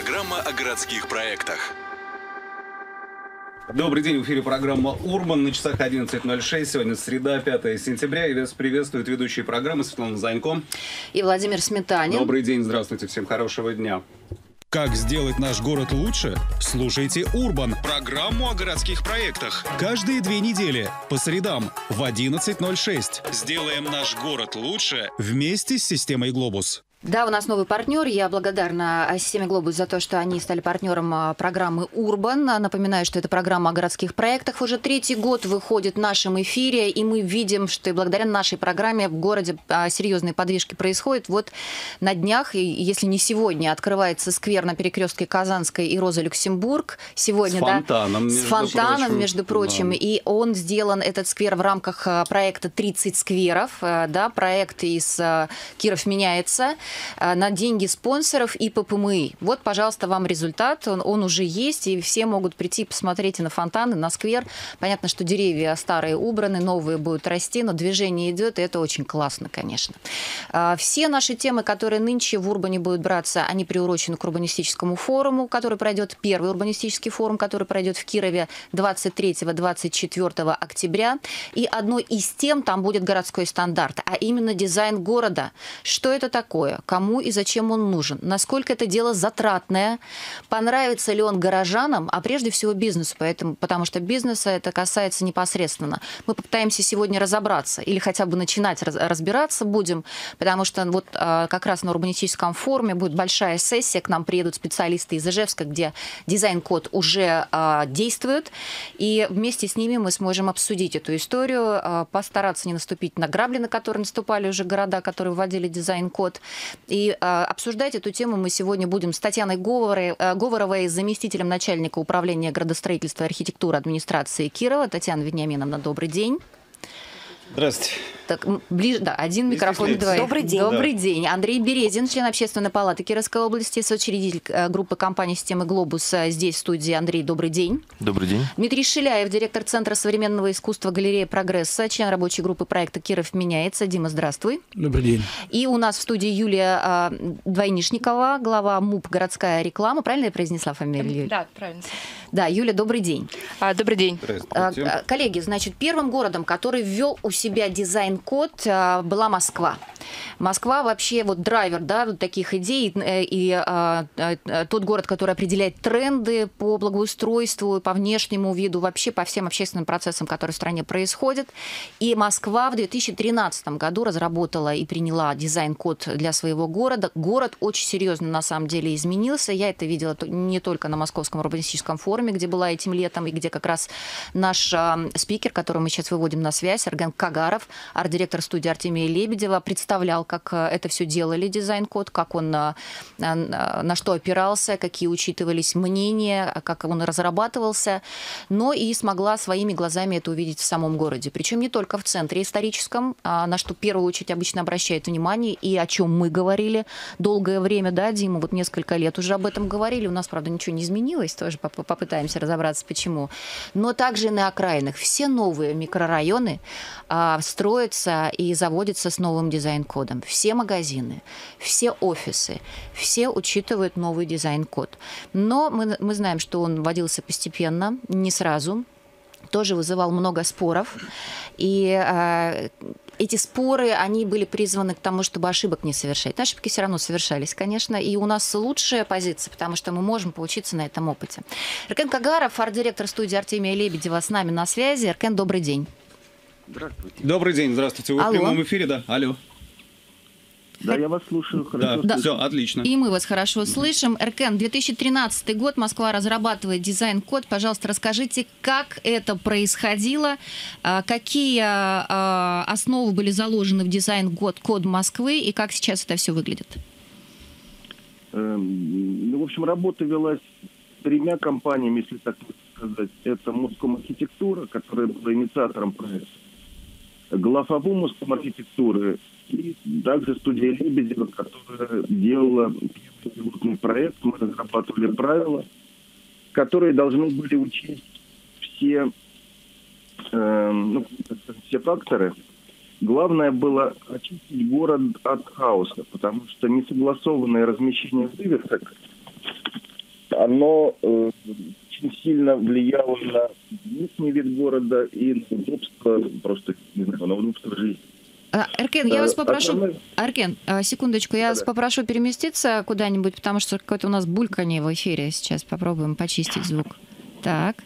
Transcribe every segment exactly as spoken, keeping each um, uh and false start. Программа о городских проектах. Добрый день, в эфире программа «Урбан». На часах одиннадцать ноль шесть, сегодня среда, пятое сентября. И вас приветствуют ведущие программы Светлана Занько и Владимир Сметанин. Добрый день, здравствуйте, всем хорошего дня. Как сделать наш город лучше? Слушайте «Урбан» – программу о городских проектах. Каждые две недели по средам в одиннадцать ноль шесть. Сделаем наш город лучше вместе с системой «Глобус». Да, у нас новый партнер. Я благодарна системе «Глобус» за то, что они стали партнером программы «Урбан». Напоминаю, что эта программа о городских проектах уже третий год выходит в нашем эфире, и мы видим, что и благодаря нашей программе в городе серьезные подвижки происходят. Вот на днях, и если не сегодня, открывается сквер на перекрестке Казанской и Роза-Люксембург. Сегодня, с фонтаном, да, между с фонтаном, прочим. между прочим. Да. И он сделан, этот сквер, в рамках проекта тридцать скверов. Да, проект из «Киров меняется», на деньги спонсоров и П П М И. Вот, пожалуйста, вам результат. Он, он уже есть, и все могут прийти посмотреть на фонтаны, на сквер. Понятно, что деревья старые убраны, новые будут расти, но движение идет, и это очень классно, конечно. Все наши темы, которые нынче в «Урбане» будут браться, они приурочены к урбанистическому форуму, который пройдет, первый урбанистический форум, который пройдет в Кирове двадцать третьего — двадцать четвёртого октября. И одной из тем там будет городской стандарт, а именно дизайн города. Что это такое? Кому и зачем он нужен, насколько это дело затратное, понравится ли он горожанам, а прежде всего бизнесу, поэтому, потому что бизнеса это касается непосредственно. Мы попытаемся сегодня разобраться или хотя бы начинать раз, разбираться будем, потому что вот а, как раз на урбанистическом форуме будет большая сессия, к нам приедут специалисты из Ижевска, где дизайн-код уже а, действует, и вместе с ними мы сможем обсудить эту историю, а, постараться не наступить на грабли, на которые наступали уже города, которые вводили дизайн-код. И а, обсуждать эту тему мы сегодня будем с Татьяной Говорой, Говоровой, заместителем начальника управления градостроительства и архитектуры администрации Кирова. Татьяна Вениаминовна, добрый день. Здравствуйте. Так, ближе, да, один микрофон и двоих. Добрый день. Добрый да. день. Андрей Березин, член Общественной палаты Кировской области, соучредитель группы компаний системы «Глобус» здесь, в студии. Андрей, добрый день. Добрый день. Дмитрий Шиляев, директор Центра современного искусства галереи «Прогресса», член рабочей группы проекта «Киров меняется». Дима, здравствуй. Добрый день. И у нас в студии Юлия Двойнишникова, глава МУП «Городская реклама». Правильно я произнесла фамилию? Да, правильно. Да, Юля, добрый день. А, добрый день. Коллеги, значит, первым городом, который ввел у себя дизайн-код, была Москва. Москва вообще вот драйвер, да, вот таких идей, и, и а, тот город, который определяет тренды по благоустройству, по внешнему виду, вообще по всем общественным процессам, которые в стране происходят. И Москва в две тысячи тринадцатом году разработала и приняла дизайн-код для своего города. Город очень серьезно на самом деле изменился. Я это видела не только на Московском урбанистическом форуме, где была этим летом, и где как раз наш а, спикер, который мы сейчас выводим на связь, Эркен Кагаров, арт-директор студии Артемия Лебедева, представлял, как это все делали, дизайн-код, как он, на, на что опирался, какие учитывались мнения, как он разрабатывался, но и смогла своими глазами это увидеть в самом городе. Причем не только в центре историческом, на что в первую очередь обычно обращают внимание, и о чем мы говорили долгое время, да, Дима, вот несколько лет уже об этом говорили, у нас, правда, ничего не изменилось, тоже попытаемся разобраться, почему. Но также и на окраинах. Все новые микрорайоны строятся и заводятся с новым дизайн-кодом. Кодом. Все магазины, все офисы, все учитывают новый дизайн-код. Но мы, мы знаем, что он вводился постепенно, не сразу, тоже вызывал много споров. И э, эти споры, они были призваны к тому, чтобы ошибок не совершать. Но ошибки все равно совершались, конечно, и у нас лучшая позиция, потому что мы можем поучиться на этом опыте. Эркен Кагаров, арт-директор студии Артемия Лебедева, с нами на связи. Эркен, добрый день. Здравствуйте. Добрый день, здравствуйте. Вы в прямом эфире, да? Алло. Да, я вас слушаю хорошо. Да, да. Все, отлично. И мы вас хорошо слышим. Эркен, две тысячи тринадцатый год, Москва разрабатывает дизайн-код. Пожалуйста, расскажите, как это происходило, какие основы были заложены в дизайн-код Москвы и как сейчас это все выглядит? Ну, в общем, работа велась тремя компаниями, если так сказать. Это Москомархитектура, которая была инициатором проекта, главобу Москомархитектуры и также студия Лебедева, которая делала пилотный проект. Мы разрабатывали правила, которые должны были учесть все, э, ну, все факторы. Главное было очистить город от хаоса, потому что несогласованное размещение вывесок оно э, очень сильно влияло на внешний вид города и на удобство, просто, не знаю, на удобство жизни. Эркен, я вас попрошу, Основной... Эркен, секундочку, я да, вас да. попрошу переместиться куда-нибудь, потому что какое-то у нас бульканье в эфире. Сейчас попробуем почистить звук. Так.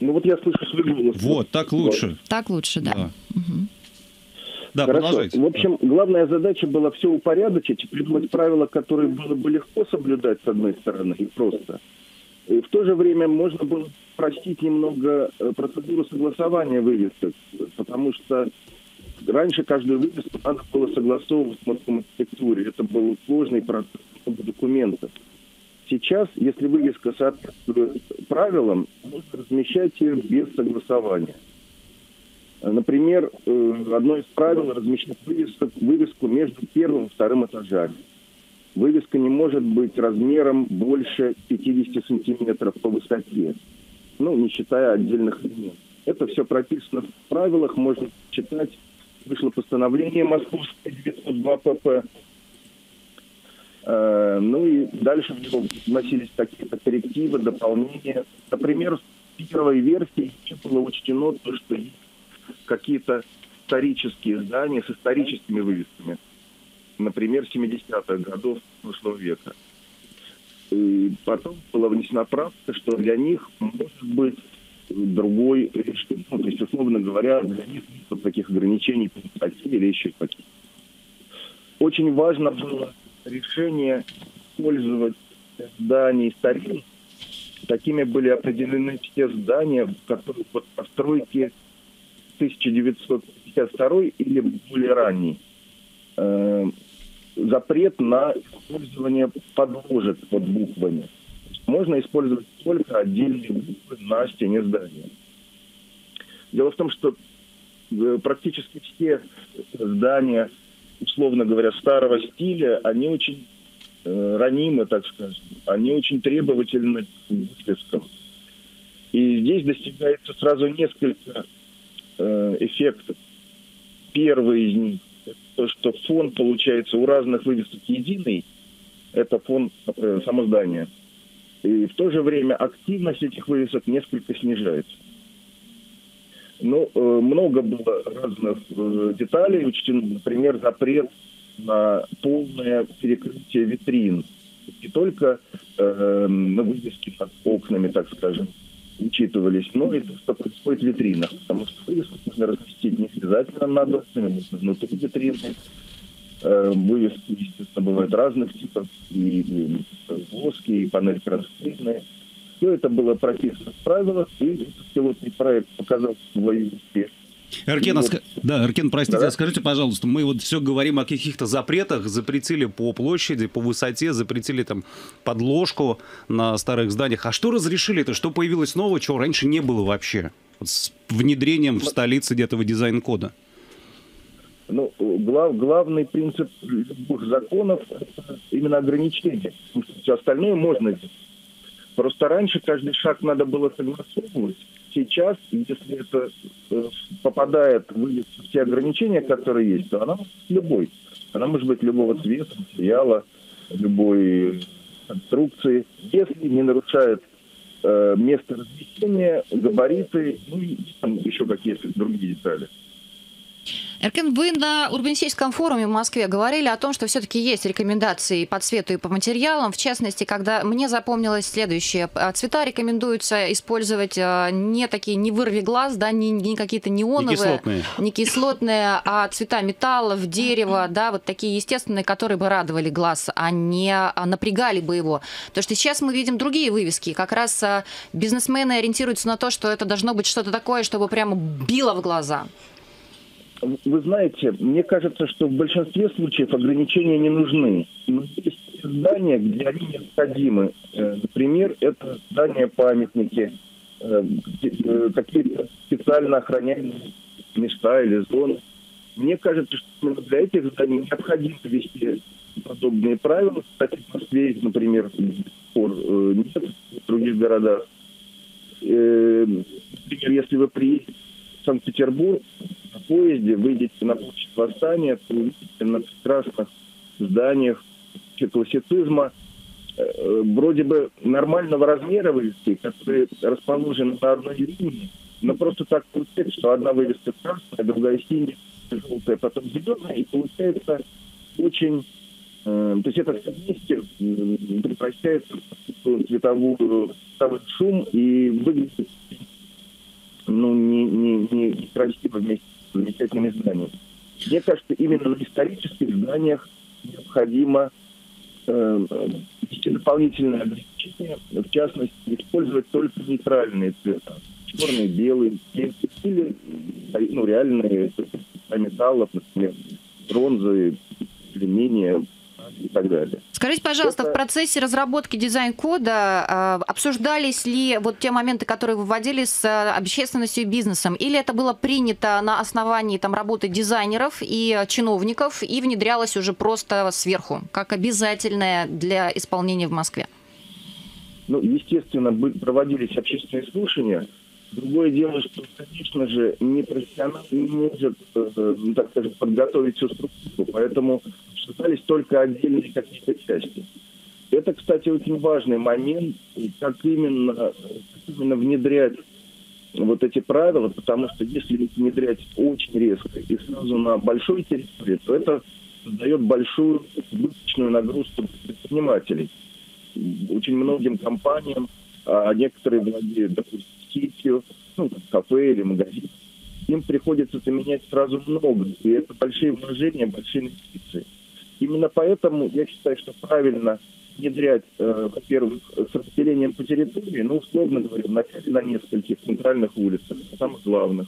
Ну вот я слышу свой голос. Вот, так лучше. Так лучше, да. Да, угу. Да, продолжайте. В общем, главная задача была все упорядочить, придумать правила, которые было бы легко соблюдать, с одной стороны, и просто. И в то же время можно было простить немного процедуру согласования вывесок, потому что раньше каждую вывеску надо было согласовывать с Москомархитектурой. Это был сложный процесс документов. Сейчас, если вывеска соответствует правилам, можно размещать ее без согласования. Например, одно из правил — размещать вывеску, вывеску между первым и вторым этажами. Вывеска не может быть размером больше пятидесяти сантиметров по высоте, ну, не считая отдельных элементов. Это все прописано в правилах, можно читать. Вышло постановление Московское девятьсот два пэ пэ. Э, ну и дальше в него вносились какие-то коррективы, дополнения. Например, в первой версии не было учтено то, что есть какие-то исторические здания с историческими вывесками. Например, семидесятых годов прошлого века. И потом была внесена правка, что для них может быть другой, ну, то есть, условно говоря, для них нет таких ограничений по статье или еще каких-то. Очень важно было решение использовать здания и старин. Такими были определены все здания, в которых под постройки тысяча девятьсот пятьдесят второго или более ранний. Э, запрет на использование подложек под буквами. Можно использовать только отдельные буквы на стене здания. Дело в том, что практически все здания, условно говоря, старого стиля, они очень э, ранимы, так скажем, они очень требовательны к вывескам. И здесь достигается сразу несколько э, эффектов. Первый из них – то, что фон получается у разных вывесок единый, это фон э, само здание. И в то же время активность этих вывесок несколько снижается. Ну, э, много было разных э, деталей учтено. Например, запрет на полное перекрытие витрин. Не только э, на вывески под окнами, так скажем, учитывались, но и то, что происходит в витринах. Потому что вывеску нужно разместить не обязательно над окнами, можно внутри витрины. Вывески, естественно, бывают разных типов, и плоские, и панель красочные. Все это было прописано в правилах, и пилотный проект показал свою успешность. Эркен, а ск... да, Эркен, простите, да. а скажите, пожалуйста, мы вот все говорим о каких-то запретах, запретили по площади, по высоте, запретили там подложку на старых зданиях. А что разрешили-то? Что появилось нового, чего раньше не было вообще? Вот с внедрением в столице этого дизайн-кода. Ну, глав, главный принцип любых законов – именно ограничение. Все остальное можно делать. Просто раньше каждый шаг надо было согласовывать. Сейчас, если это попадает в все ограничения, которые есть, то она может быть любой. Она может быть любого цвета, материала, любой конструкции, если не нарушает э, место размещения, габариты, ну и там еще какие-то другие детали. Эркен, вы на урбанистическом форуме в Москве говорили о том, что все-таки есть рекомендации по цвету и по материалам. В частности, когда мне запомнилось следующее. Цвета рекомендуется использовать не такие, не вырви глаз, да, не, не какие-то неоновые, не кислотные. не кислотные, а цвета металлов, дерева, да, вот такие естественные, которые бы радовали глаз, а не напрягали бы его. Потому что сейчас мы видим другие вывески. Как раз бизнесмены ориентируются на то, что это должно быть что-то такое, чтобы прямо било в глаза. Вы знаете, мне кажется, что в большинстве случаев ограничения не нужны. Но есть здания, где они необходимы. Например, это здания-памятники, какие-то специально охраняемые места или зоны. Мне кажется, что для этих зданий необходимо вести подобные правила. Кстати, в Москве, например, нет, в других городах. Например, если вы приедете в Санкт-Петербург, на поезде, выйдете на площадь Восстания, то увидите на прекрасных зданиях классицизма вроде бы нормального размера вывески, которые расположены на одной линии, но просто так получается, что одна вывеска красная, другая синяя, желтая, потом зеленая, и получается очень... Э, то есть это все вместе превращается в цветовую, цветовой шум и выглядит ну, не, не, не красиво вместе с замечательными зданиями. Мне кажется, именно на исторических зданиях необходимо э, дополнительное ограничение, в частности, использовать только нейтральные цвета. Черные, белые, или ну, реальные металлов, например, бронзы, алюминия и так далее. Скажите, пожалуйста, это... в процессе разработки дизайн-кода э, обсуждались ли вот те моменты, которые вы вводили с э, общественностью и бизнесом? Или это было принято на основании там, работы дизайнеров и чиновников и внедрялось уже просто сверху, как обязательное для исполнения в Москве? Ну, естественно, проводились общественные слушания. Другое дело, что, конечно же, не профессионал не может, ну, так скажем, подготовить всю структуру, поэтому считались только отдельные какие-то части. Это, кстати, очень важный момент, как именно, как именно внедрять вот эти правила, потому что если их внедрять очень резко и сразу на большой территории, то это создает большую избыточную нагрузку предпринимателей. Очень многим компаниям, а некоторые владеют, допустим, сетью, ну, кафе или магазин, им приходится заменять сразу много. И это большие вложения, большие инвестиции. Именно поэтому я считаю, что правильно внедрять, э, во-первых, с распределением по территории, ну, условно говоря, вначале на нескольких центральных улицах, самых главных.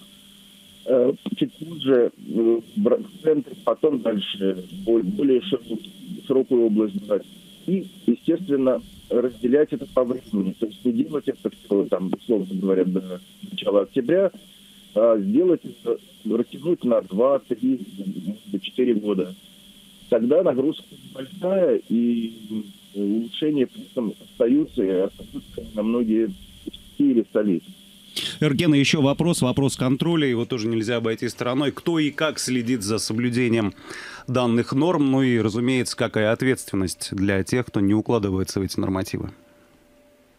Э, чуть позже э, в центре, потом дальше более, более широкую, широкую область брать. И, естественно, разделять это по времени. То есть не делать это, там, условно говоря, до начала октября, а сделать это, растянуть на два, три, четыре года. Тогда нагрузка большая, и улучшения при этом остаются, и остаются на многие или столицы. Эркен, еще вопрос, вопрос контроля, его тоже нельзя обойти стороной. Кто и как следит за соблюдением данных норм, ну и, разумеется, какая ответственность для тех, кто не укладывается в эти нормативы?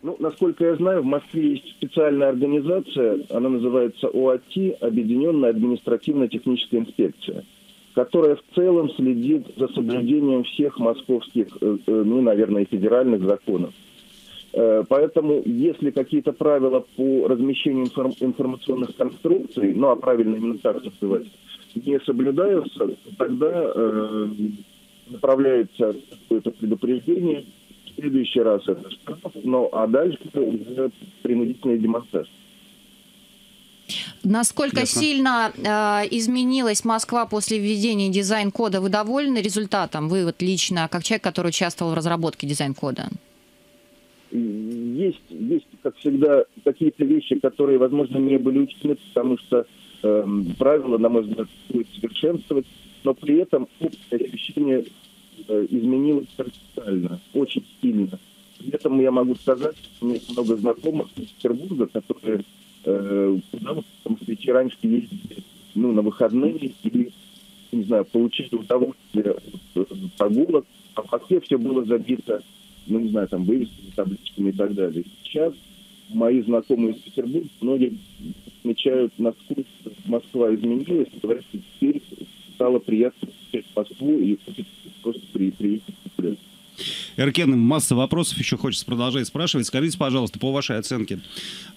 Ну, насколько я знаю, в Москве есть специальная организация, она называется ОАТИ, Объединенная административно-техническая инспекция, которая в целом следит за соблюдением всех московских, ну, наверное, федеральных законов. Поэтому, если какие-то правила по размещению информационных конструкций, ну, а правильно именно так называть, не соблюдаются, тогда э, направляется какое-то предупреждение, в следующий раз это штраф, ну, а дальше уже принудительная демонстрация. Насколько Ясно. сильно э, изменилась Москва после введения дизайн-кода? Вы довольны результатом? Вы вот лично, как человек, который участвовал в разработке дизайн-кода? Есть, есть, как всегда, какие-то вещи, которые, возможно, не были учтены, потому что э, правила, на мой взгляд, будет совершенствовать, но при этом общее ощущение э, изменилось кардинально, очень сильно. При этом я могу сказать, у меня много знакомых из Петербурга, которые э, потому что раньше ездили ну, на выходные или, не знаю, получили удовольствие от прогулок, а в Москве все было забито, ну, не знаю, там, вывесками, табличками и так далее. Сейчас мои знакомые из Петербурга, многие отмечают, насколько Москва изменилась, говорят, что теперь стало приятно посещать Москву и просто приехать. Эркен, масса вопросов еще хочется продолжать спрашивать. Скажите, пожалуйста, по вашей оценке,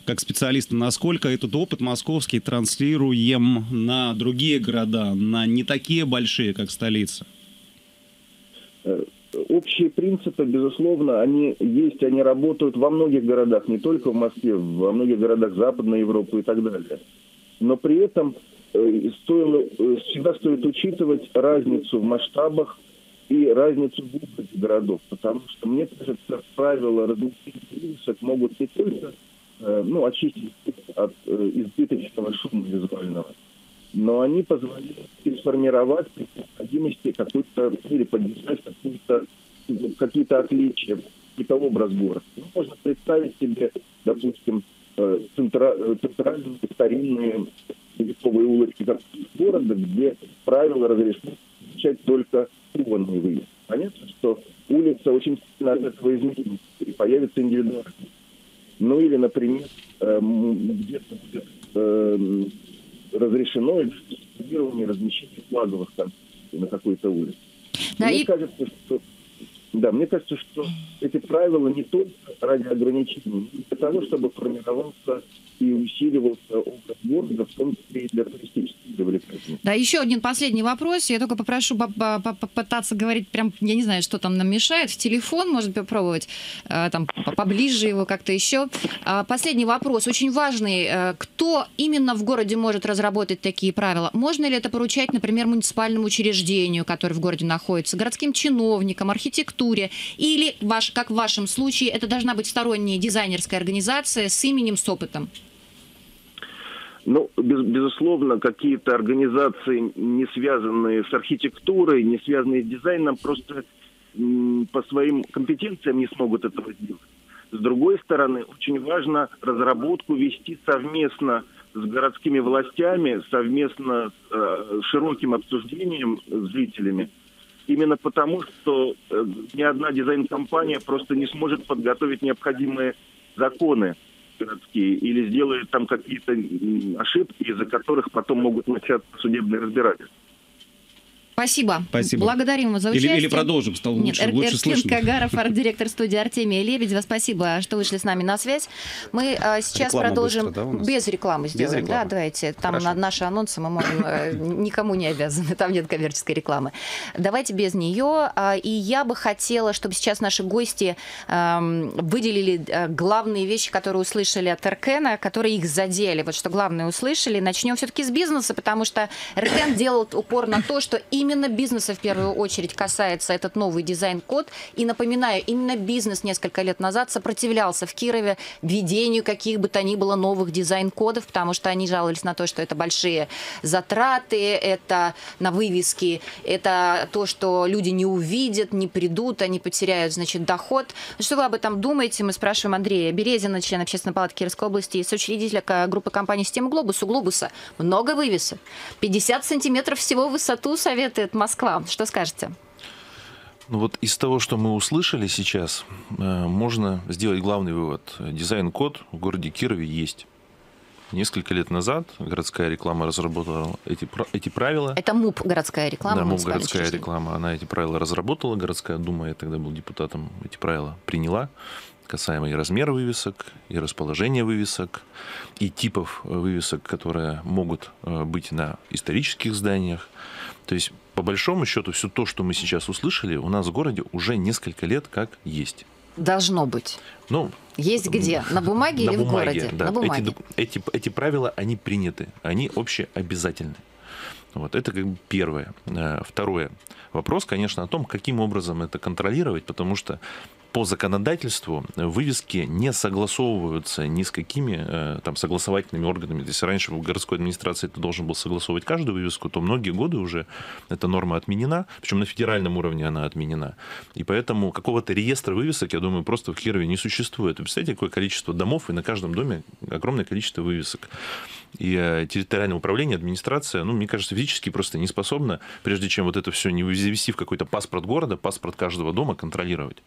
как специалиста, насколько этот опыт московский транслируем на другие города, на не такие большие, как столица? Общие принципы, безусловно, они есть, они работают во многих городах, не только в Москве, во многих городах Западной Европы и так далее. Но при этом стоило, всегда стоит учитывать разницу в масштабах и разницу в опыте городов, потому что, мне кажется, правила размещения могут не только ну, очистить от избыточного шума визуального, но они позволяют сформировать при необходимости какую-то или поддержать какую-то какие-то отличия, какие-то образ города. Ну, можно представить себе, допустим, центральные старинные вековые улочки города, где правила разрешены включать только кованые вывески. Понятно, что улица очень сильно от этого изменится, и появится индивидуальность. Ну или, например, где-то будет э, разрешено или стимулирование размещения флаговых конструкций на какой-то улице. Да, мне, и... кажется, что, да, мне кажется, что эти правила не только ради ограничений, но и для того, чтобы формировался и усиливался образ города, в том числе и для туристических привлекательности. Да, еще один последний вопрос. Я только попрошу попытаться говорить, прям, я не знаю, что там нам мешает. В телефон можно попробовать, там, поближе его как-то еще. Последний вопрос, очень важный. Кто именно в городе может разработать такие правила? Можно ли это поручать, например, муниципальному учреждению, которое в городе находится, городским чиновникам, архитектуре? Или, ваш, как в вашем случае, это должна быть сторонняя дизайнерская организация с именем, с опытом? Ну, без, безусловно, какие-то организации, не связанные с архитектурой, не связанные с дизайном, просто м, по своим компетенциям не смогут этого сделать. С другой стороны, очень важно разработку вести совместно с городскими властями, совместно с э, широким обсуждением с зрителями. Именно потому, что э, ни одна дизайн-компания просто не сможет подготовить необходимые законы городские, или сделают там какие-то ошибки, из-за которых потом могут начаться судебные разбирательства. Спасибо. Спасибо. Благодарим вас за участие. Или, или продолжим, стало лучше, Нет, лучше слышно. Эркен Кагаров, арт-директор студии Артемия Лебедева. Спасибо, что вышли с нами на связь. Мы а, сейчас Реклама продолжим. Быстро, да, без рекламы сделаем. Без рекламы. Да, давайте. Там Хорошо. Наши анонсы мы можем, никому не обязаны. Там нет коммерческой рекламы. Давайте без нее. И я бы хотела, чтобы сейчас наши гости выделили главные вещи, которые услышали от Эркена, которые их задели. Вот что главное услышали. Начнем все-таки с бизнеса, потому что Эркен делал упор на то, что именно Именно бизнеса в первую очередь касается этот новый дизайн-код. И напоминаю, именно бизнес несколько лет назад сопротивлялся в Кирове введению каких бы то ни было новых дизайн-кодов, потому что они жаловались на то, что это большие затраты, это на вывески, это то, что люди не увидят, не придут, они потеряют, значит, доход. Что вы об этом думаете? Мы спрашиваем Андрея Березина, члена общественной палаты Кировской области и соучредителя группы компаний «Система Глобус». У «Глобуса» много вывесок. пятьдесят сантиметров всего в высоту, советую. Москва. Что скажете? Ну вот из того, что мы услышали сейчас, можно сделать главный вывод. Дизайн-код в городе Кирове есть. Несколько лет назад городская реклама разработала эти, эти правила. Это МУП городская реклама. Да, МУП городская реклама. Она эти правила разработала. Городская дума, я тогда был депутатом, эти правила приняла. Касаемо и размера вывесок, и расположения вывесок, и типов вывесок, которые могут быть на исторических зданиях. То есть, по большому счету, все то, что мы сейчас услышали, у нас в городе уже несколько лет как есть. Должно быть. Ну, есть где? На бумаге или в городе? Да. На бумаге. Эти, эти, эти правила, они приняты, они общеобязательны. Вот, это как бы первое. Второе. Вопрос, конечно, о том, каким образом это контролировать, потому что по законодательству вывески не согласовываются ни с какими там согласовательными органами. Если раньше в городской администрации ты должен был согласовывать каждую вывеску, то многие годы уже эта норма отменена, причем на федеральном уровне она отменена. И поэтому какого-то реестра вывесок, я думаю, просто в Кирове не существует. Вы представляете, какое количество домов, и на каждом доме огромное количество вывесок. И территориальное управление, администрация, ну, мне кажется, физически просто не способна, прежде чем вот это все не завести в какой-то паспорт города, паспорт каждого дома, контролировать.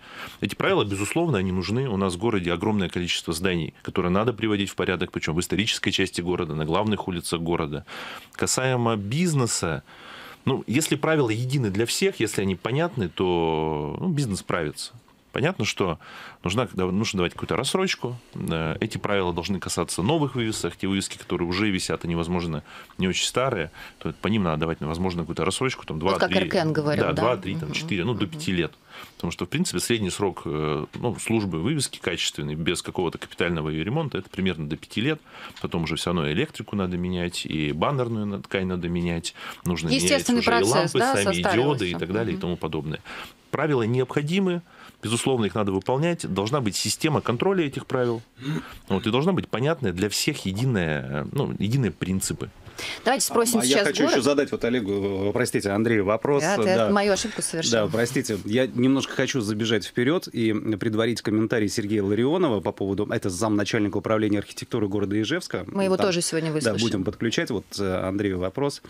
Эти правила, безусловно, они нужны. У нас в городе огромное количество зданий, которые надо приводить в порядок, причем в исторической части города, на главных улицах города. Касаемо бизнеса, ну, если правила едины для всех, если они понятны, то ну, бизнес справится. Понятно, что нужно, нужно давать какую-то рассрочку. Эти правила должны касаться новых вывесок. Те вывески, которые уже висят, они, возможно, не очень старые. То по ним надо давать, возможно, какую-то рассрочку. Там, два, вот как Эркен говорил. Да, да? два, три, четыре, ну, до пяти лет. Потому что, в принципе, средний срок ну, службы вывески качественной, без какого-то капитального ее ремонта, это примерно до пяти лет. Потом уже все равно электрику надо менять, и баннерную ткань надо менять. Нужно менять уже процесс, и лампы, да, сами, и диоды, и так далее, и тому подобное. Правила необходимы. Безусловно, их надо выполнять. Должна быть система контроля этих правил. Вот, и должна быть понятная для всех единая, ну, единые принципы. Давайте спросим а, сейчас я хочу город. еще задать вот Олегу, простите, Андрею вопрос. Да, да. Это мою ошибку совершенно. Да, простите. Я немножко хочу забежать вперед и предварить комментарий Сергея Ларионова по поводу... Это замначальника управления архитектуры города Ижевска. Мы его Там, тоже сегодня выслушаем. Да, будем подключать. Вот Андрею вопрос.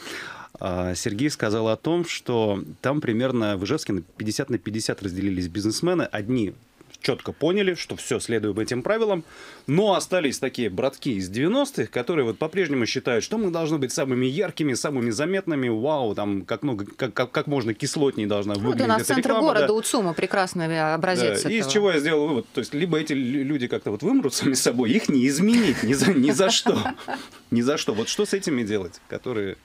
Сергей сказал о том, что там примерно в Ижевске пятьдесят на пятьдесят разделились бизнесмены. Одни четко поняли, что все, следуем этим правилам, но остались такие братки из девяностых, которые вот по-прежнему считают, что мы должны быть самыми яркими, самыми заметными, вау, там как, много, как, как, как можно кислотнее должна выглядеть эта реклама. Ну, у нас центр города, да. УЦУМа прекрасный образец. Да. И из чего я сделал вывод, то есть либо эти люди как-то вот вымрут сами собой, их не изменить ни за, ни за что. Ни за что. Вот что с этими делать, которые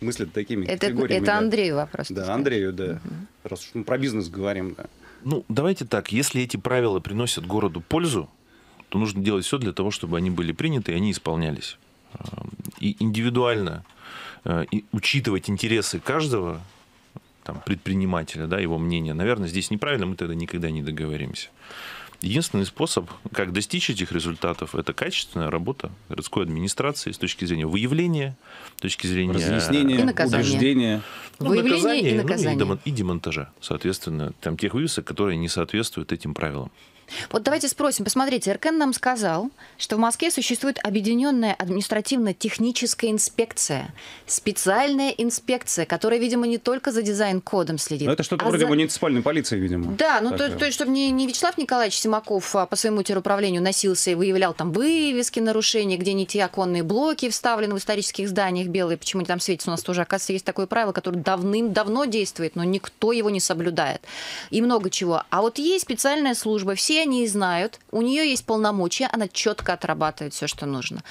мыслят такими это, категориями? Это да. Андрею вопрос. Да, Андрею, да. Угу. Раз мы про бизнес говорим, да. Ну, давайте так, если эти правила приносят городу пользу, то нужно делать все для того, чтобы они были приняты и они исполнялись. И индивидуально и учитывать интересы каждого там, предпринимателя, да, его мнение, наверное, здесь неправильно, мы тогда никогда не договоримся. Единственный способ, как достичь этих результатов, это качественная работа городской администрации с точки зрения выявления, с точки зрения разъяснения, утверждения, ну, выявления и наказания, ну, и демонтажа, соответственно, там тех вывесок, которые не соответствуют этим правилам. Вот давайте спросим. Посмотрите, Эркен нам сказал, что в Москве существует объединенная административно-техническая инспекция, специальная инспекция, которая, видимо, не только за дизайн-кодом следит. Но это что-то а вроде за... муниципальной полиции, видимо. Да, ну то, то есть, чтобы не, не Вячеслав Николаевич Симаков а, по своему теруправлению носился и выявлял там вывески, нарушения, где не те оконные блоки вставлены в исторических зданиях белые, почему-то там светится у нас тоже. Оказывается, есть такое правило, которое давным-давно действует, но никто его не соблюдает. И много чего. А вот есть специальная служба, все они знают, у нее есть полномочия, она четко отрабатывает все, что нужно.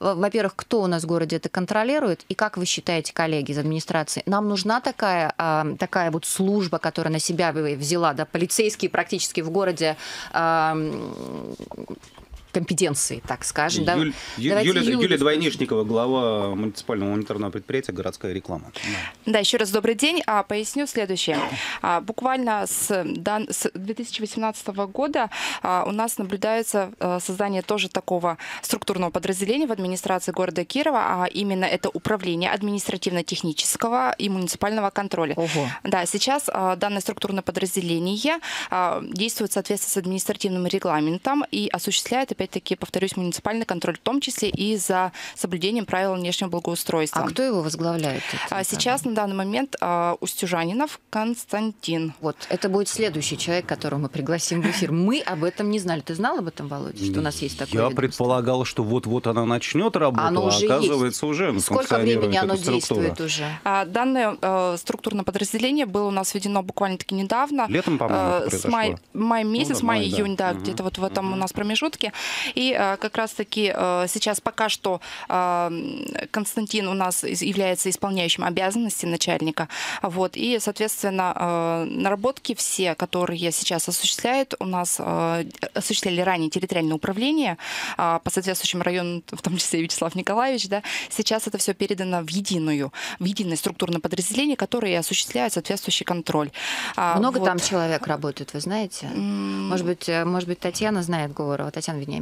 Во-первых, кто у нас в городе это контролирует, и как вы считаете, коллеги из администрации, нам нужна такая, такая вот служба, которая на себя взяла, да, полицейские практически в городе компетенции, так скажем. Юль, Юль, Юлия, Юлия Двойнишникова, глава муниципального унитарного предприятия «Городская реклама». Да, да, еще раз добрый день. А, поясню следующее. А, буквально с, дан, с две тысячи восемнадцатого года а, у нас наблюдается а, создание тоже такого структурного подразделения в администрации города Кирова, а именно это управление административно-технического и муниципального контроля. Ого. Да, сейчас а, данное структурное подразделение а, действует в соответствии с административным регламентом и осуществляет опять-таки, повторюсь, муниципальный контроль, в том числе и за соблюдением правил внешнего благоустройства. А кто его возглавляет? Это, Сейчас, да? на данный момент, Устюжанинов Константин. Вот, это будет следующий человек, которого мы пригласим в эфир. Мы об этом не знали. Ты знал об этом, Володя, что у нас есть такое? Я ведомство? предполагал, что вот-вот она начнет работать, оно уже оказывается, есть. уже Сколько времени оно действует уже? Данное э, структурное подразделение было у нас введено буквально-таки недавно. Летом, по-моему, э, с май, май месяц, ну, да, май-июнь, да, да, где-то вот в этом у нас промежутке. И а, как раз-таки а, сейчас пока что а, Константин у нас из, является исполняющим обязанности начальника. Вот, и, соответственно, а, наработки все, которые сейчас осуществляют, у нас а, осуществляли ранее территориальное управление а, по соответствующим районам, в том числе и Вячеслав Николаевич. Да, сейчас это все передано в единую, в единое структурное подразделение, которое осуществляет соответствующий контроль. А, Много вот. там человек работает, вы знаете? Mm. Может быть, может быть, Татьяна знает Говорова, Татьяна Венеевна.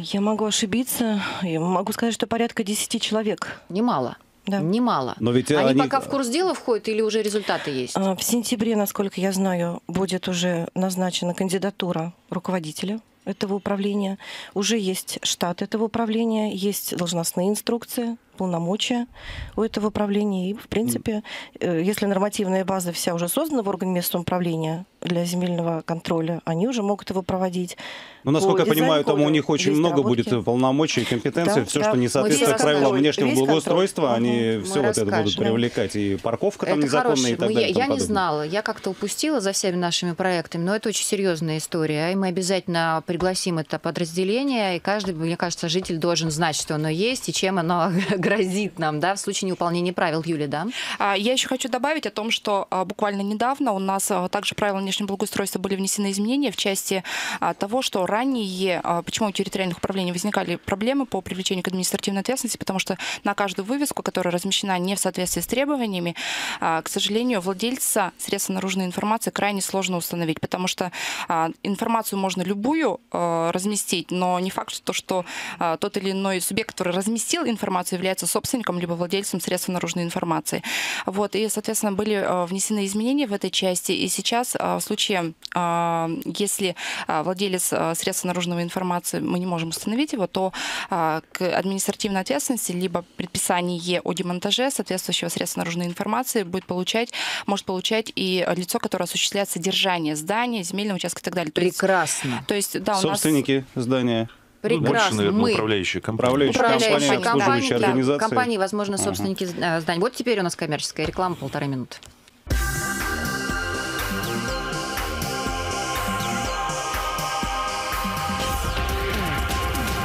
Я могу ошибиться. Я могу сказать, что порядка десяти человек. Немало. Да. Немало. Но ведь они, они пока в курс дела входят или уже результаты есть? В сентябре, насколько я знаю, будет уже назначена кандидатура руководителя этого управления. Уже есть штат этого управления, есть должностные инструкции, полномочия у этого управления. И, в принципе, если нормативная база вся уже создана в органе местного управления для земельного контроля, они уже могут его проводить. Ну, насколько я понимаю, там у них очень много будет полномочий и компетенций. Да, все, да. что не соответствует правилам внешнего благоустройства, они угу. все вот это будут привлекать. И парковка это там незаконная и так далее. Я, я не знала, я как-то упустила за всеми нашими проектами, но это очень серьезная история. И мы обязательно пригласим это подразделение. И каждый, мне кажется, житель должен знать, что оно есть и чем оно грозит нам, да, в случае невыполнения правил, Юля, да? Я еще хочу добавить о том, что буквально недавно у нас также правила внешнего благоустройства были внесены изменения в части того, что ранее, почему у территориальных управлений возникали проблемы по привлечению к административной ответственности, потому что на каждую вывеску, которая размещена не в соответствии с требованиями, к сожалению, владельца средства наружной информации крайне сложно установить, потому что информацию можно любую разместить, но не факт, что, что тот или иной субъект, который разместил информацию, является собственником либо владельцем средств наружной информации. Вот, и, соответственно, были внесены изменения в этой части, и сейчас в случае, если владелец средств наружной информации, мы не можем установить его, то к административной ответственности либо предписание о демонтаже соответствующего средства наружной информации будет получать, может получать и лицо, которое осуществляет содержание здания, земельного участка и так далее. То Прекрасно. Есть, то есть, да, у собственники нас... здания. Прекрасно. Больше, наверное, мы... управляющие компании, компании обслуживающие да, организации. Компании, возможно, собственники ага. зданий. Вот теперь у нас коммерческая реклама, полторы минуты.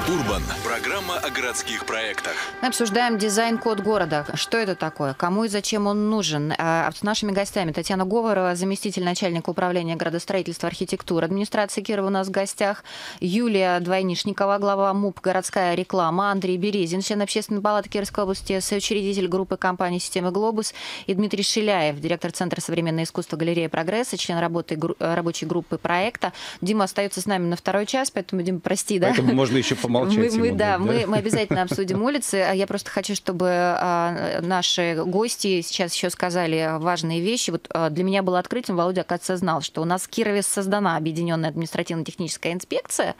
Урбан. Программа о городских проектах. Мы обсуждаем дизайн-код города. Что это такое? Кому и зачем он нужен? А с нашими гостями Татьяна Говорова, заместитель начальника управления градостроительства, архитектуры, администрации Кирова у нас в гостях. Юлия Двойнишникова, глава МУП «Городская реклама». Андрей Березин, член Общественной палаты Кировской области, соучредитель группы компаний системы «Глобус». И Дмитрий Шиляев, директор Центра современного искусства галереи «Прогресса», член работы, рабочей группы проекта. Дима остается с нами на второй час, поэтому, Дима, прости, да? Поэтому можно еще помолчать. Мы, мы, да, да? Мы, мы обязательно обсудим улицы. Я просто хочу, чтобы а, наши гости сейчас еще сказали важные вещи. Вот а, для меня было открытием, Володя, оказывается, знал, что у нас в Кирове создана объединенная административно-техническая инспекция,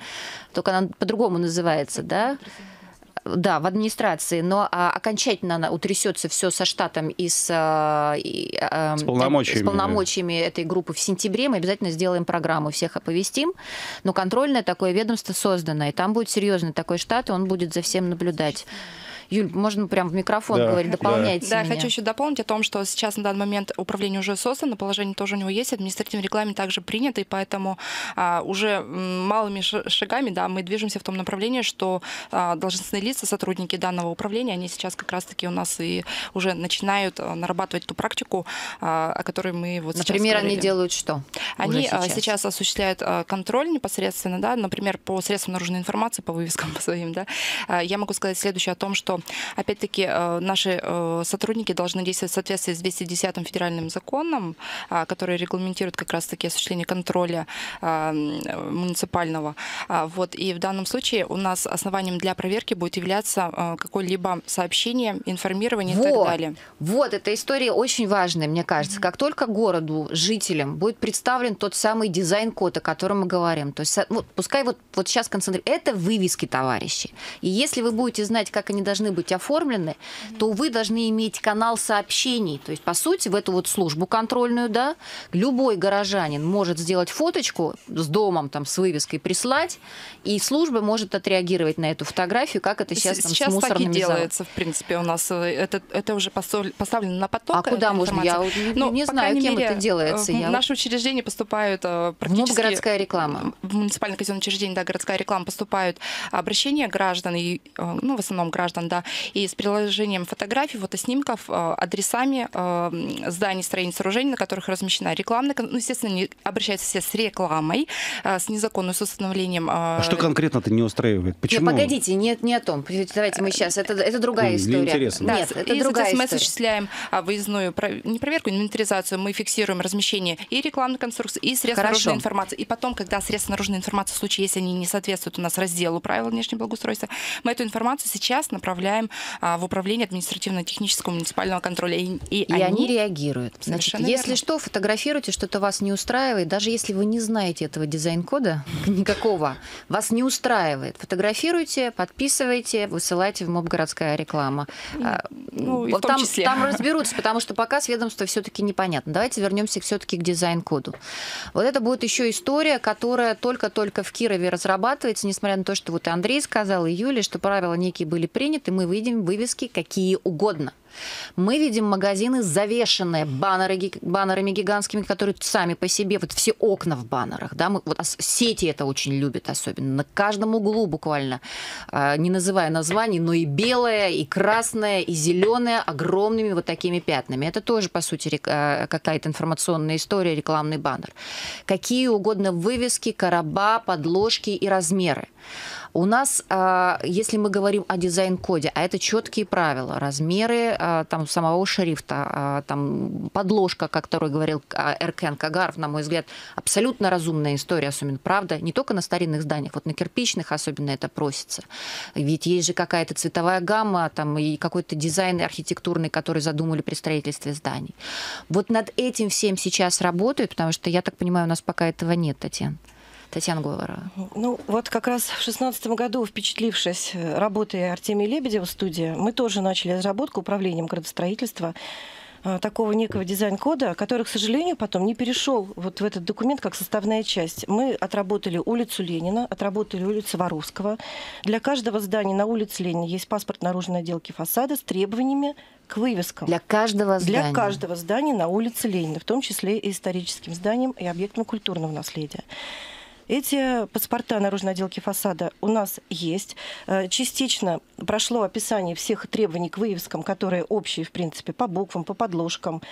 только она по-другому называется, да? Да, в администрации, но а, окончательно она утрясется все со штатом и с, а, и, а, с полномочиями, с полномочиями да. этой группы в сентябре. Мы обязательно сделаем программу, всех оповестим. Но контрольное такое ведомство создано, и там будет серьезный такой штат, и он будет за всем наблюдать. Юль, можно прям в микрофон да, говорить, дополняйте да. да, хочу еще дополнить о том, что сейчас на данный момент управление уже создано, положение тоже у него есть, административный регламент также принят, и поэтому а, уже малыми шагами да, мы движемся в том направлении, что а, должностные лица, сотрудники данного управления, они сейчас как раз-таки у нас и уже начинают нарабатывать ту практику, а, о которой мы вот сейчас Например, говорили. Они делают что? Они сейчас? сейчас осуществляют контроль непосредственно, да, например, по средствам наружной информации, по вывескам по своим. Да. Я могу сказать следующее о том, что опять-таки наши сотрудники должны действовать в соответствии с двести десятым федеральным законом, который регламентирует как раз-таки осуществление контроля муниципального. Вот. И в данном случае у нас основанием для проверки будет являться какое-либо сообщение, информирование вот. и так далее. Вот, эта история очень важная, мне кажется. Как только городу, жителям будет представлен тот самый дизайн-код, о котором мы говорим. То есть, вот, пускай вот, вот сейчас концентрируем. Это вывески, товарищи. И если вы будете знать, как они должны быть оформлены, то вы должны иметь канал сообщений. То есть, по сути, в эту вот службу контрольную, да, любой горожанин может сделать фоточку с домом, там, с вывеской прислать, и служба может отреагировать на эту фотографию, как это сейчас, там, сейчас с мусорными так и делается, в принципе, у нас. Это, это уже поставлено на поток. А куда можно? Я ну, не знаю, кем мере, это делается. В наши учреждения поступают практически... В городская реклама. В муниципальное казенное учреждение, да, городская реклама, поступают обращения граждан, и, ну, в основном граждан, Да, и с приложением фотографий, фотоснимков, адресами зданий, строений, сооружений, на которых размещена реклама. Ну, естественно, не обращаются все с рекламой, с незаконным установлением. А что конкретно-то не устраивает? Почему? Нет, погодите, нет, не о том. Давайте мы сейчас. Это, это другая история. Интересно. Да, нет, это и, другая история. Мы осуществляем выездную, не проверку, инвентаризацию. Мы фиксируем размещение и рекламной конструкции, и средств Хорошо. наружной информации. И потом, когда средства наружной информации, в случае, если они не соответствуют у нас разделу правил внешнего благоустройства, мы эту информацию сейчас направляем направляем в управление административно-технического муниципального контроля. И, и, и они... они реагируют. Значит, если верно. что, фотографируйте, что-то вас не устраивает. Даже если вы не знаете этого дизайн-кода никакого, вас не устраивает. Фотографируйте, подписывайте, высылайте в МОБ «Городская реклама». Ну, вот там, там разберутся, потому что пока с ведомства все-таки непонятно. Давайте вернемся все-таки к дизайн-коду. Вот это будет еще история, которая только-только в Кирове разрабатывается, несмотря на то, что вот Андрей сказал, и Юля, что правила некие были приняты, и мы видим вывески какие угодно. Мы видим магазины, завешенные баннеры, баннерами гигантскими, которые сами по себе, вот все окна в баннерах, да, мы, вот, сети это очень любят особенно, на каждом углу буквально, не называя названий, но и белое, и красное, и зеленое огромными вот такими пятнами. Это тоже, по сути, какая-то информационная история, рекламный баннер. Какие угодно вывески, короба, подложки и размеры. У нас, если мы говорим о дизайн-коде, а это четкие правила, размеры там, самого шрифта, там, подложка, как второй говорил Эркен Кагаров, на мой взгляд, абсолютно разумная история, особенно, правда, не только на старинных зданиях, вот на кирпичных особенно это просится. Ведь есть же какая-то цветовая гамма там, и какой-то дизайн архитектурный, который задумали при строительстве зданий. Вот над этим всем сейчас работают, потому что, я так понимаю, у нас пока этого нет, Татьяна. Татьяна Говорова. Ну, вот как раз в шестнадцатом году, впечатлившись работой Артемия Лебедева в студии, мы тоже начали разработку управлением градостроительства такого некого дизайн-кода, который, к сожалению, потом не перешел вот в этот документ как составная часть. Мы отработали улицу Ленина, отработали улицу Воровского. Для каждого здания на улице Ленина есть паспорт наружной отделки фасада с требованиями к вывескам. Для каждого здания? Для каждого здания на улице Ленина, в том числе и историческим зданиям и объектам культурного наследия. Эти паспорта наружной отделки фасада у нас есть. Частично прошло описание всех требований к вывескам, которые общие, в принципе, по буквам, по подложкам,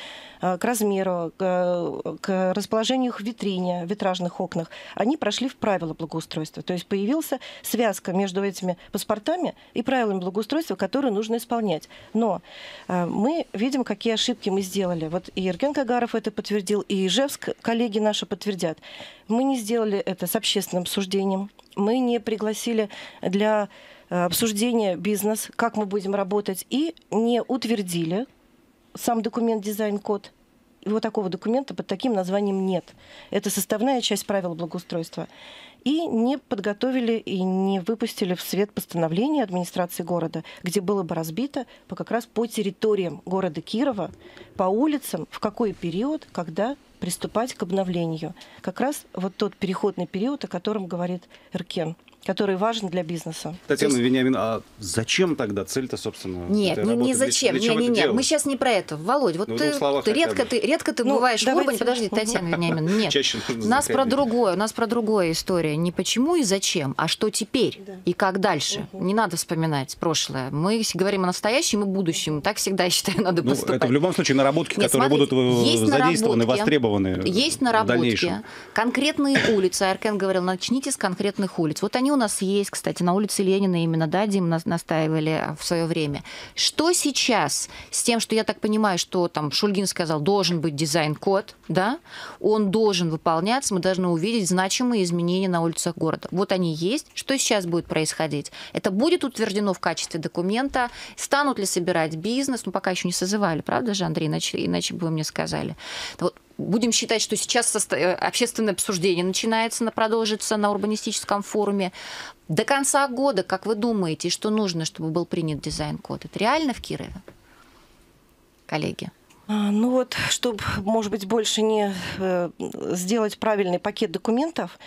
к размеру, к расположению их в витрине, в витражных окнах. Они прошли в правила благоустройства. То есть появилась связка между этими паспортами и правилами благоустройства, которые нужно исполнять. Но мы видим, какие ошибки мы сделали. Вот и Эркен Кагаров это подтвердил, и Ижевск, коллеги наши подтвердят. Мы не сделали это с общественным обсуждением. Мы не пригласили для обсуждения бизнес, как мы будем работать, и не утвердили сам документ дизайн-код. Его такого документа под таким названием нет. Это составная часть правил благоустройства. И не подготовили и не выпустили в свет постановление администрации города, где было бы разбито по, как раз по территориям города Кирова, по улицам, в какой период, когда приступать к обновлению. Как раз вот тот переходный период, о котором говорит Эркен, который важен для бизнеса. Татьяна есть... Вениамин, а зачем тогда цель-то, собственно? Нет, не, не зачем. Для, для не, не, не. Мы сейчас не про это. Володь, вот ну, ты, ты, редко, ты редко ты ну, бываешь давайте... в Урбане. Подожди, Татьяна Вениамин, нет. У нас про другое, у нас про другое история. Не почему и зачем, а что теперь да. и как дальше. Угу. Не надо вспоминать прошлое. Мы говорим о настоящем и будущем. Так всегда, я считаю, надо ну, поступать. Это в любом случае наработки, нет, которые смотрите, будут задействованы, востребованы. Есть наработки. Конкретные улицы. Эркен говорил, начните с конкретных улиц. Вот они у нас есть, кстати, на улице Ленина именно, да, Дим, нас настаивали в свое время. Что сейчас с тем, что я так понимаю, что там Шульгин сказал, должен быть дизайн-код, да, он должен выполняться, мы должны увидеть значимые изменения на улицах города. Вот они есть. Что сейчас будет происходить? Это будет утверждено в качестве документа? Станут ли собирать бизнес? Ну, пока еще не созывали, правда же, Андрей, иначе, иначе бы вы мне сказали. Вот. Будем считать, что сейчас общественное обсуждение начинается, продолжится на урбанистическом форуме. До конца года, как вы думаете, что нужно, чтобы был принят дизайн-код? Это реально в Кирове, коллеги? Ну вот, чтобы, может быть, больше не сделать правильный пакет документов,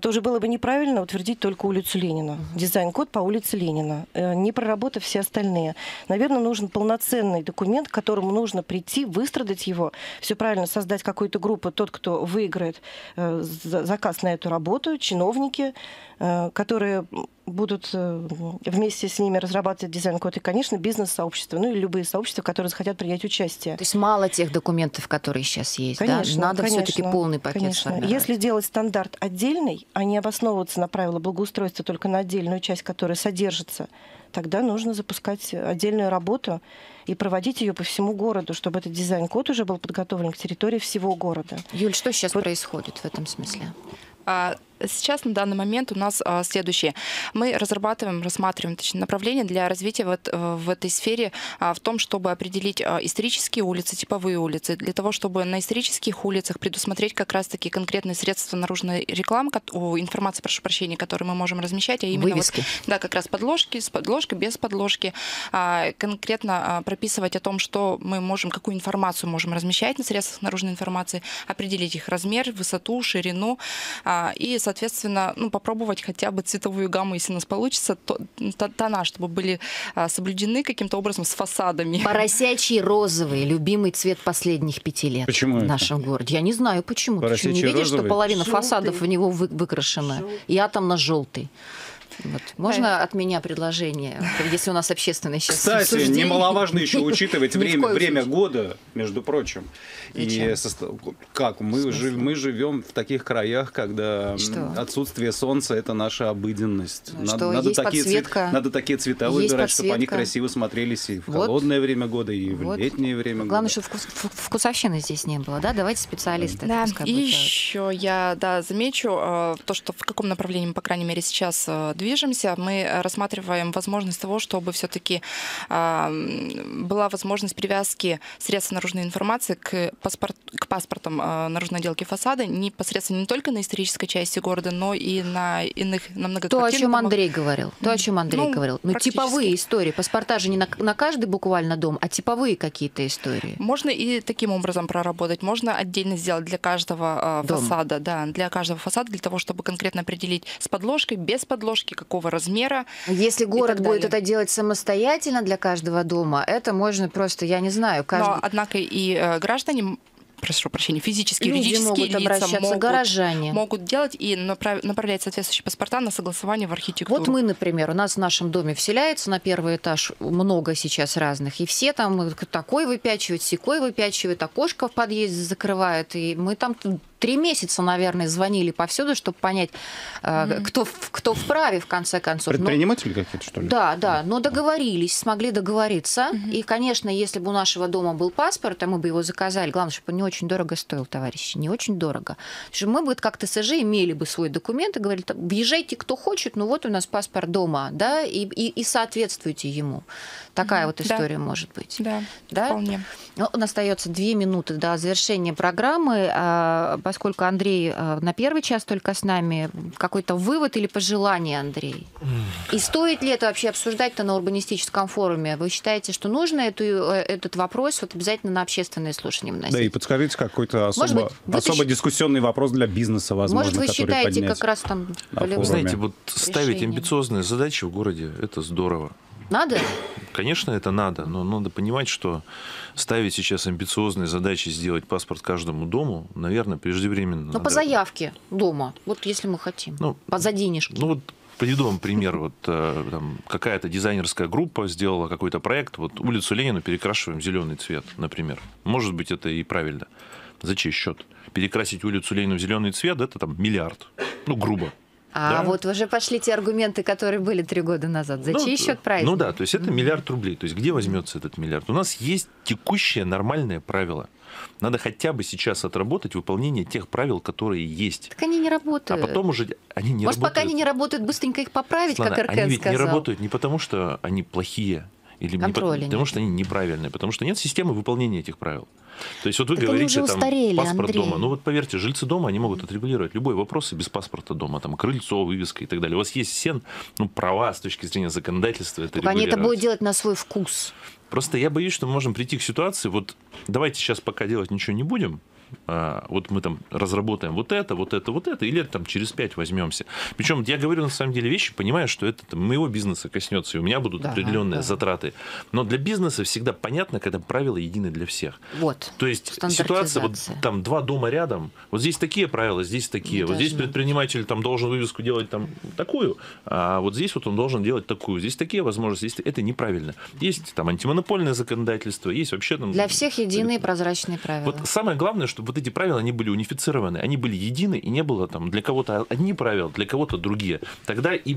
тоже было бы неправильно утвердить только улицу Ленина. Дизайн-код по улице Ленина, не проработав все остальные. Наверное, нужен полноценный документ, к которому нужно прийти, выстрадать его, все правильно, создать какую-то группу, тот, кто выиграет заказ на эту работу, чиновники, которые будут вместе с ними разрабатывать дизайн-код и, конечно, бизнес-сообщество, ну и любые сообщества, которые захотят принять участие. То есть мало тех документов, которые сейчас есть, конечно, да? Надо все-таки полный пакет конечно. Формировать. Если делать стандарт отдельный, а не обосновываться на правила благоустройства только на отдельную часть, которая содержится, тогда нужно запускать отдельную работу и проводить ее по всему городу, чтобы этот дизайн-код уже был подготовлен к территории всего города. Юль, что сейчас вот... происходит в этом смысле? Сейчас, на данный момент, у нас а, следующее. Мы разрабатываем, рассматриваем точнее, направление для развития вот, в этой сфере, а, в том, чтобы определить а, исторические улицы, типовые улицы, для того, чтобы на исторических улицах предусмотреть как раз-таки конкретные средства наружной рекламы, информации, прошу прощения, которые мы можем размещать, а именно вот, да, как раз подложки, с подложкой, без подложки, а, конкретно а, прописывать о том, что мы можем, какую информацию можем размещать на средствах наружной информации, определить их размер, высоту, ширину а, и, соответственно, соответственно, ну, попробовать хотя бы цветовую гамму, если у нас получится, то, тона, чтобы были соблюдены каким-то образом с фасадами. Поросячий розовый, любимый цвет последних пяти лет почему в нашем это? городе. Я не знаю, почему. Ты что, не видишь, розовый? Что половина желтый. фасадов в него вы, выкрашена? Желтый. И атомно-желтый. Вот. Можно от меня предложение, если у нас общественное сейчас Кстати, обсуждение? Немаловажно еще учитывать время, время года, между прочим. И как мы, жив, мы живем в таких краях, когда что? отсутствие солнца — это наша обыденность. Ну, надо, надо, такие цвет, надо такие цвета выбирать, чтобы они красиво смотрелись и в вот. холодное время года, и в вот. летнее время Главное, года. Главное, чтобы вкус, вкусовщины здесь не было. Да? Давайте специалисты. Да. И еще я да, замечу то, что в каком направлении мы, по крайней мере, сейчас двигаемся. Движемся, мы рассматриваем возможность того, чтобы все-таки э, была возможность привязки средств наружной информации к, паспорт, к паспортам э, наружной отделки фасада непосредственно не только на исторической части города, но и на иных, на многоквартирных. То, о чем Андрей говорил. То, о чем Андрей ну, говорил. Ну, типовые истории. Паспорта же не на, на каждый буквально дом, а типовые какие-то истории. Можно и таким образом проработать. Можно отдельно сделать для каждого э, фасада. Да, для каждого фасада, для того, чтобы конкретно определить с подложкой, без подложки, какого размера. Если город будет это делать самостоятельно для каждого дома, это можно просто, я не знаю, каждый... Но, однако и э, граждане... прошу прощения, физические, Люди юридические могут лица могут, горожане. могут делать и направ, направлять соответствующие паспорта на согласование в архитектуру. Вот мы, например, у нас в нашем доме вселяется на первый этаж много сейчас разных, и все там такой выпячивают, сякой выпячивают, окошко в подъезде закрывают, и мы там три месяца, наверное, звонили повсюду, чтобы понять, mm-hmm. кто, кто вправе, в конце концов. Предприниматели но... какие-то, что ли? Да, да, но договорились, смогли договориться, mm-hmm. и, конечно, если бы у нашего дома был паспорт, а мы бы его заказали, главное, чтобы не очень дорого стоил, товарищи, не очень дорого. Мы бы как ТСЖ имели бы свой документ и говорили, въезжайте, кто хочет, ну вот у нас паспорт дома, да, и, и, и соответствуйте ему. Такая mm-hmm. вот история да. может быть. Да, да? вполне. Ну, у нас остается две минуты до завершения программы. Поскольку Андрей на первый час только с нами, какой-то вывод или пожелание, Андрей? И стоит ли это вообще обсуждать-то на урбанистическом форуме? Вы считаете, что нужно эту, этот вопрос вот обязательно на общественные слушания вносить? Да, и подскажите какой-то особо, быть, особо ты... дискуссионный вопрос для бизнеса, возможно, который Может, вы считаете, как раз там... Вы знаете, вот ставить решение. амбициозные задачи в городе – это здорово. Надо? Конечно, это надо, но надо понимать, что ставить сейчас амбициозные задачи сделать паспорт каждому дому, наверное, преждевременно. Но надо. по заявке дома, вот если мы хотим, ну, по заденежке. Ну вот приведу вам пример, вот какая-то дизайнерская группа сделала какой-то проект, вот улицу Ленина перекрашиваем в зеленый цвет, например. Может быть, это и правильно. За чей счет? Перекрасить улицу Ленина в зеленый цвет – это там миллиард, ну грубо. А да? вот уже пошли те аргументы, которые были три года назад. За ну, чей счет правильно? Ну да, то есть это миллиард рублей. То есть где возьмется этот миллиард? У нас есть текущее нормальное правило. Надо хотя бы сейчас отработать выполнение тех правил, которые есть. Так они не работают. А потом уже они не Может, работают. Может, пока они не работают, быстренько их поправить, Слана, как Эркен сказал? Они ведь не работают не потому, что они плохие. Или не по... потому что они неправильные, потому что нет системы выполнения этих правил. То есть вот вы так говорите, там, паспорт Андрей. дома. Ну вот поверьте, жильцы дома, они могут отрегулировать любой вопрос и без паспорта дома. Там крыльцо, вывеска и так далее. У вас есть все ну, права с точки зрения законодательства. Это они это будут делать на свой вкус. Просто я боюсь, что мы можем прийти к ситуации, вот давайте сейчас пока делать ничего не будем, вот мы там разработаем вот это, вот это, вот это, или там через пять возьмемся. Причем я говорю на самом деле вещи, понимая, что это там, моего бизнеса коснется, и у меня будут да, определенные да. затраты. Но для бизнеса всегда понятно, когда правила едины для всех. Вот. То есть ситуация, вот там два дома рядом, вот здесь такие правила, здесь такие. Вот здесь предприниматель там должен вывеску делать там такую, а вот здесь вот он должен делать такую. Здесь такие возможности, здесь это неправильно. Есть там антимонопольное законодательство, есть вообще там... Для всех единые прозрачные правила. Вот самое главное, что чтобы вот эти правила, они были унифицированы, они были едины, и не было там для кого-то одни правила, для кого-то другие. Тогда и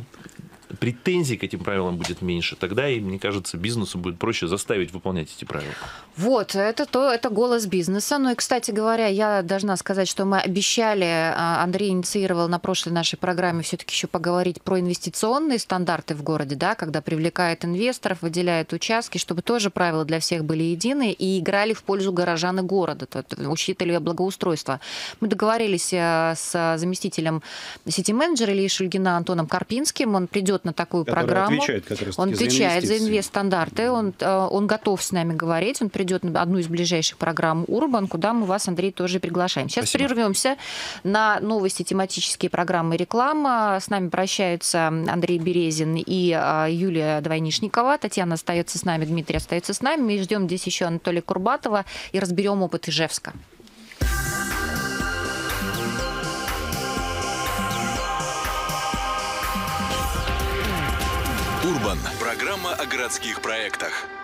претензий к этим правилам будет меньше. Тогда, и, мне кажется, бизнесу будет проще заставить выполнять эти правила. Вот, это, то, это голос бизнеса. Ну и, кстати говоря, я должна сказать, что мы обещали, Андрей инициировал на прошлой нашей программе все-таки еще поговорить про инвестиционные стандарты в городе, да, когда привлекает инвесторов, выделяет участки, чтобы тоже правила для всех были едины и играли в пользу горожан и города, учитывая благоустройство. Мы договорились с заместителем сити-менеджера Ильи Шульгина Антоном Карпинским. Он придет идет на такую программу. Отвечает, он отвечает за инвестстандарты, он, он готов с нами говорить, он придет на одну из ближайших программ «Урбан», куда мы вас, Андрей, тоже приглашаем. Сейчас Спасибо. Прервемся на новости, тематические программы, реклама. С нами прощаются Андрей Березин и Юлия Двойнишникова. Татьяна остается с нами, Дмитрий остается с нами. Мы ждем здесь еще Анатолия Курбатова и разберем опыт Ижевска. Программа о городских проектах.